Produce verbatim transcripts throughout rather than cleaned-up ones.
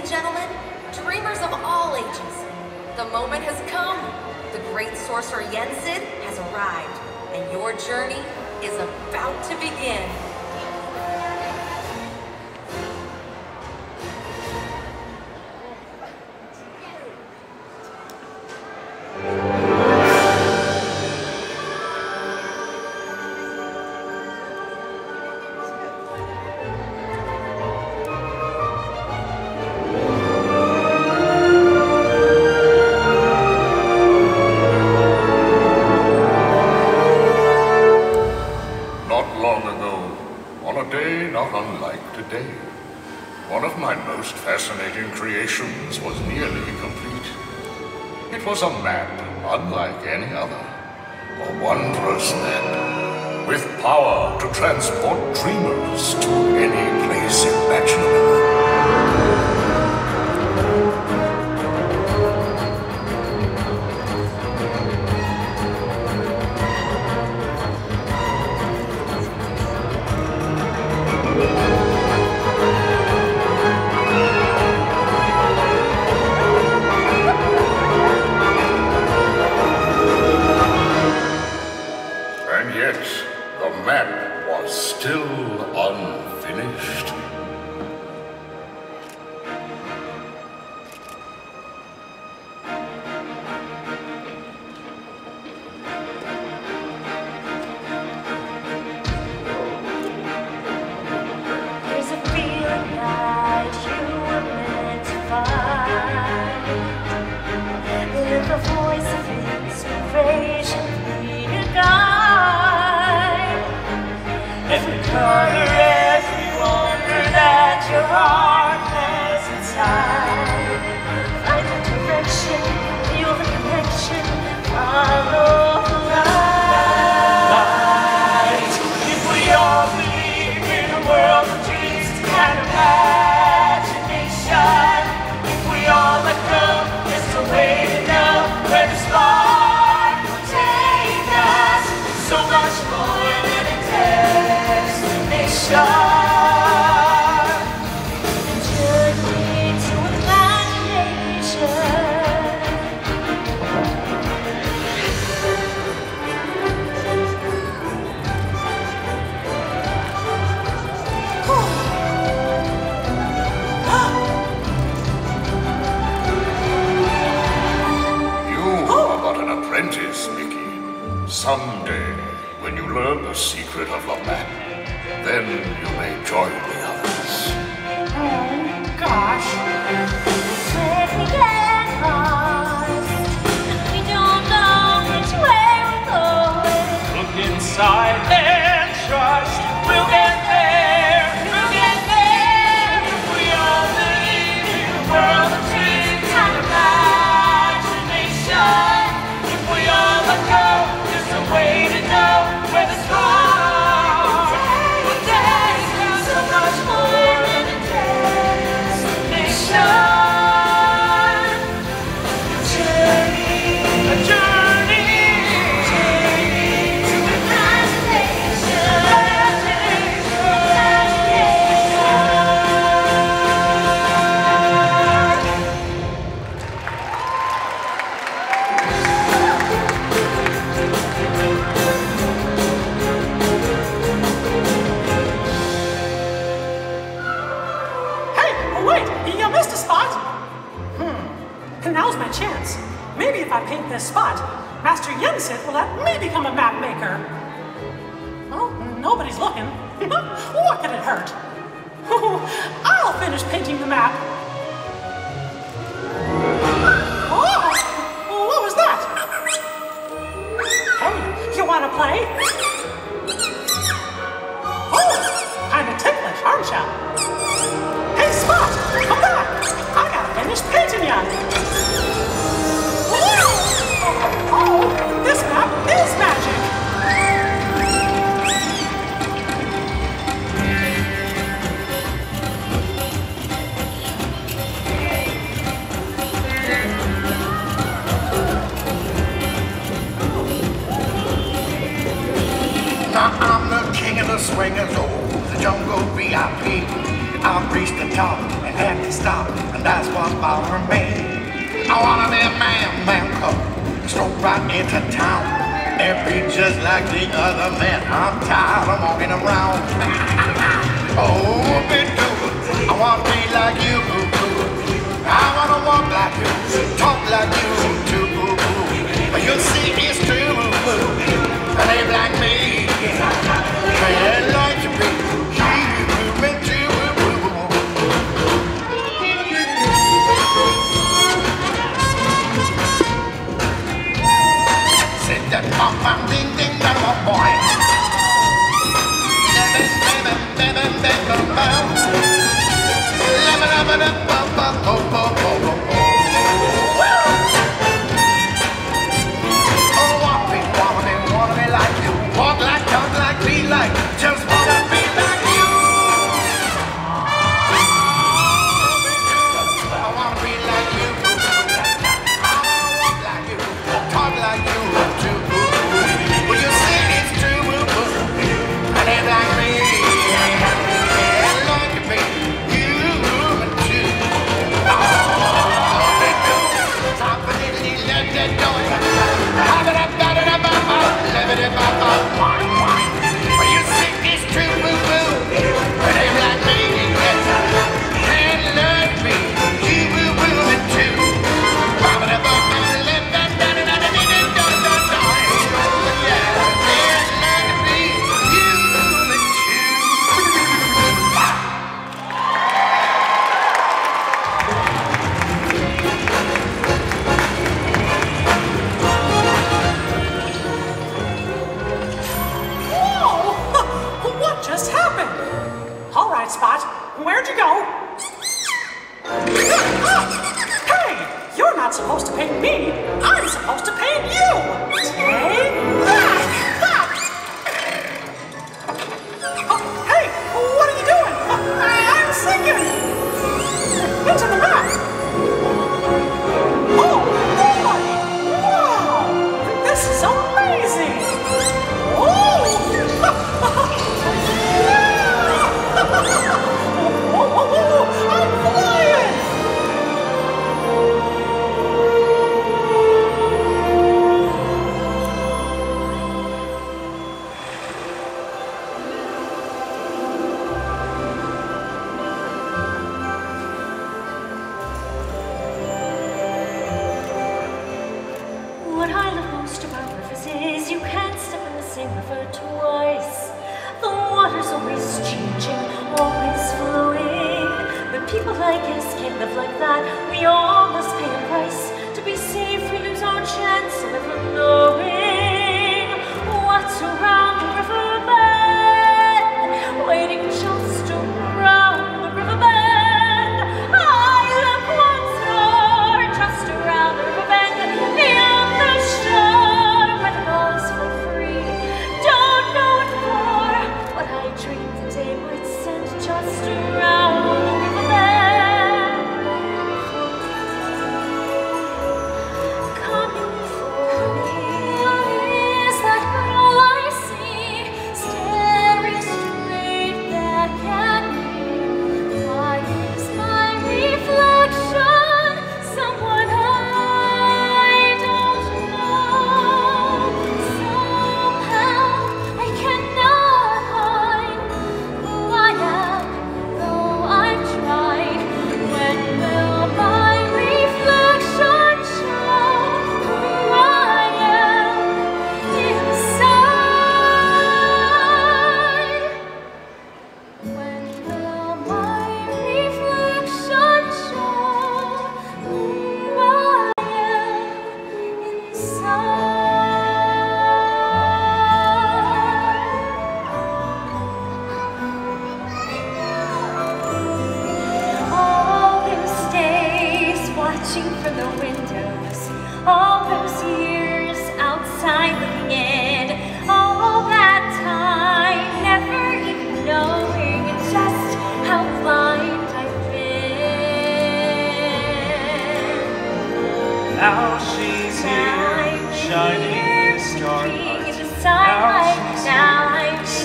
and gentlemen, dreamers of all ages, the moment has come. The great sorcerer Yensid has arrived, and your journey is about to begin. One of my most fascinating creations was nearly complete. It was a map unlike any other, a wondrous map, with power to transport dreamers to any place imaginable. Still unfinished. There's a feeling that you were meant to find, in the voice of inspiration lead your guide. Every color, every wonder that your heart has inside. Find the direction, feel the connection, follow the light. If we all believe in a world of dreams and imagination, if we all let go, there's a way to know where the spark will take us. So much more than a destination. Someday, when you learn the secret of the map, then you may join the others. Oh, gosh. Where we get lost, we don't know which way we're going. Look inside and trust, we'll get there, we'll get there. If we all believe in a world of dreams and imagination, if we all let go, way to know where the spark will take us. So much more than a destination. A journey, a journey, a journey to imagination, imagination, imagination. Now's my chance. Maybe if I paint this spot, Master Yensid will let me become a map maker. Well, nobody's looking. What could it hurt? I'll finish painting the map. Oh, what was that? Hey, you want to play? Oh, kind of ticklish, aren't you? Hey, Spot, come back. I gotta finish painting ya. Oh, this map is magic! Now I'm the king of the swing of the jungle V I P. I've reached the top and had to stop, and that's what bothered me. I wanna be a man, man up, stroll right into town, and be just like the other men. I'm tired of walking around. Oh, bitch, I wanna be like you, boo boo. I wanna walk like you, talk like you, too, boo boo. But you'll see it's true, boo boo. They like me, they like you, boo. That bum bum ding ding dum bum boy. Lemon lemon lemon lemon bum. Lemon lemon bum bum bum bum bum. Oh, want me, want me, want me like you. Walk like, talk like, be like. Just wanna be like you. I wanna be like you. I wanna walk like you. Talk like you.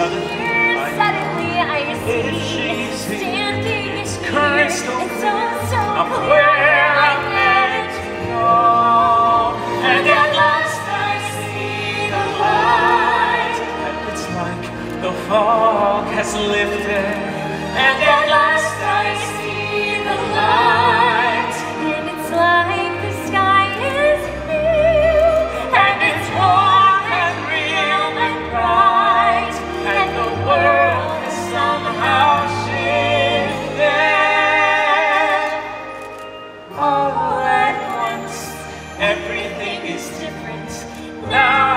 Suddenly, I, suddenly I see, standing, standing here, it's crystal clear. lifted, and at last I see the light. And it's like the sky is new, and it's warm and real and bright, and the world is somehow shifted. All at once, everything is different now.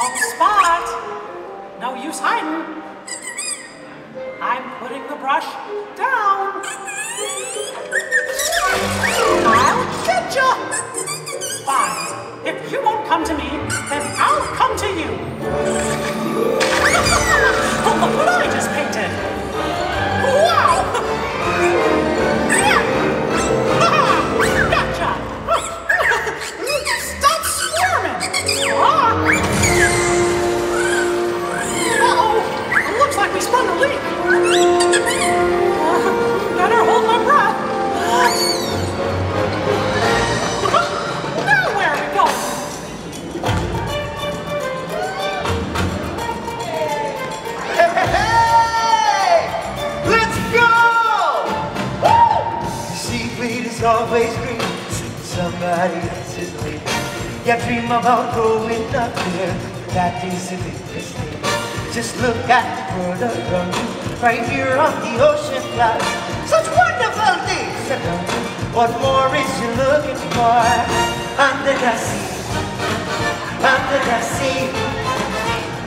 On the spot. No use hiding. I'm putting the brush down. I'll get ya. Fine. If you won't come to me, then I'll come to you. Oh, look what I just painted. Wow. Always green, somebody else's lane. Yeah, dream about growing up here, that is a big mistake. Just look at the world around you, right here on the ocean glass. Such wonderful things around you. What more is you looking for? Under the sea, under the sea.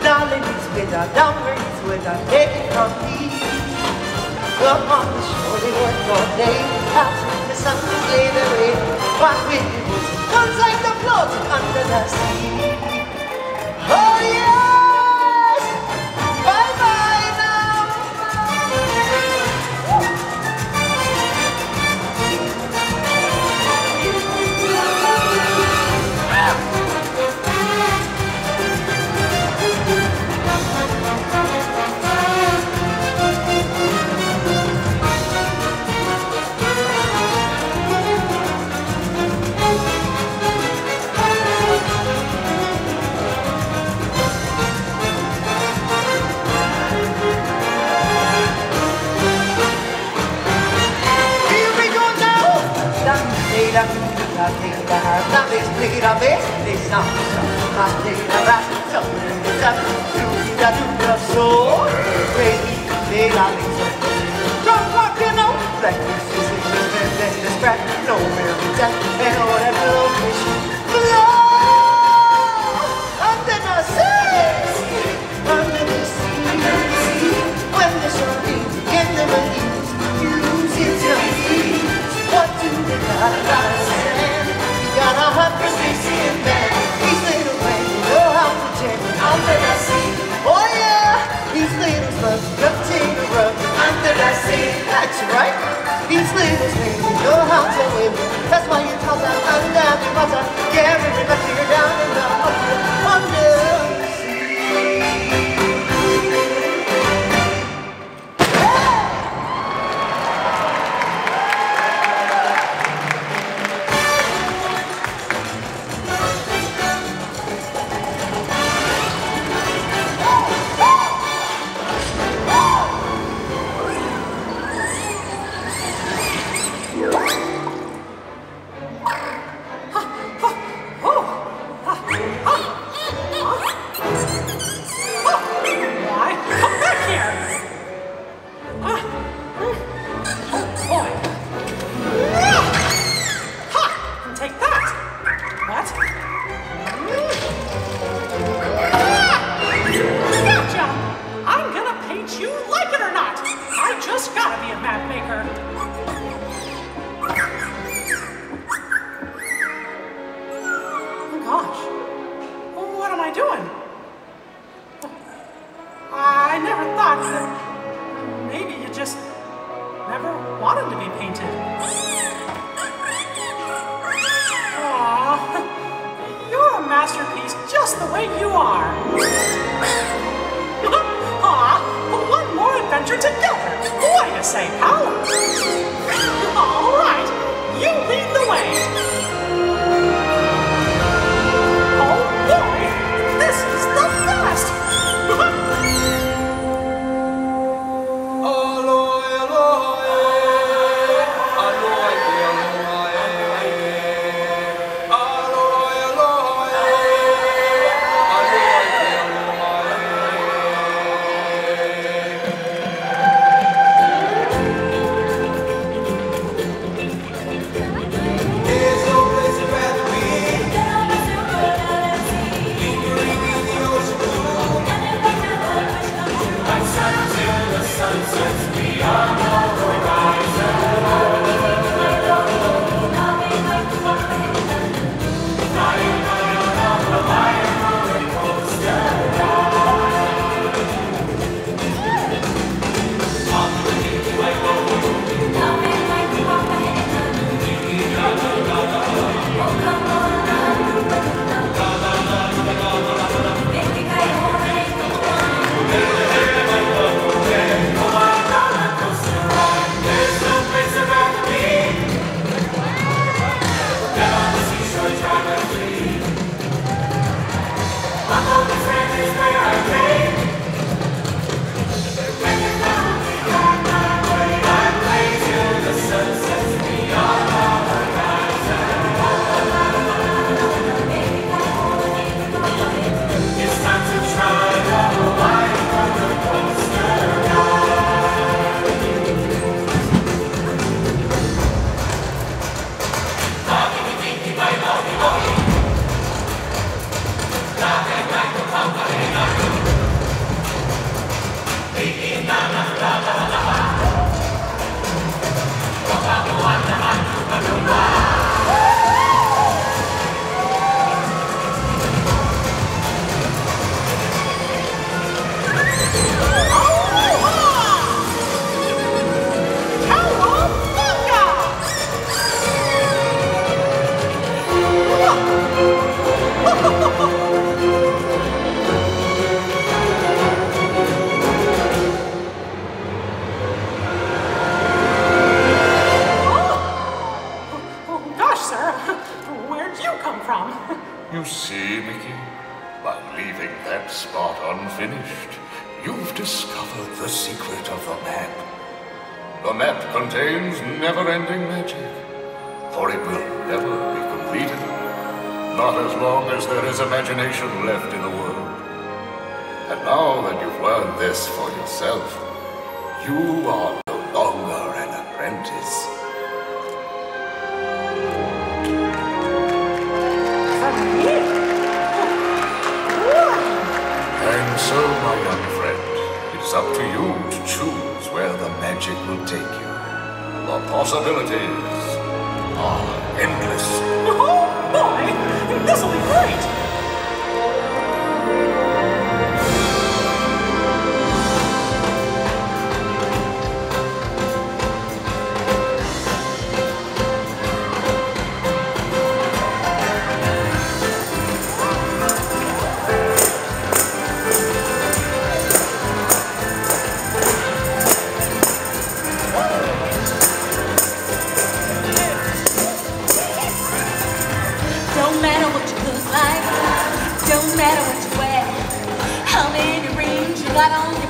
Darling, it's better downwards when I take it from me. Come on the shore, they work all day. Absolutely. Some to play the way, but with music comes like the floating under the sea. Oh yes, bye bye now. Oh! want him to be painted. Aww, you're a masterpiece just the way you are. Aww, one more adventure together. Way to say how. All right, you lead the way. Oh boy, this is the best.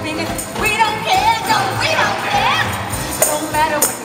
We don't care, no, we don't care. No matter what.